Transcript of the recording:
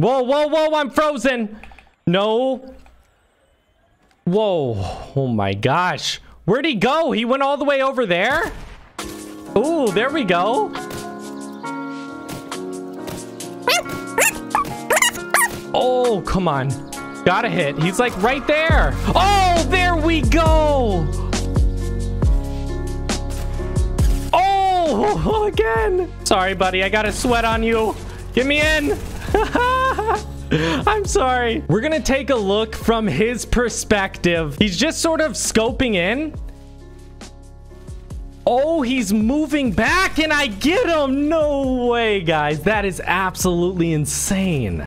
Whoa, whoa, whoa, I'm frozen. No. Whoa. Oh my gosh. Where'd he go? He went all the way over there? Ooh, there we go. Oh, come on. Gotta hit. He's like right there. Oh, there we go. Oh, again. Sorry, buddy. I got a sweat on you. Get me in. I'm sorry. We're gonna take a look from his perspective. He's just sort of scoping in. Oh, he's moving back and I get him. No way, guys. That is absolutely insane.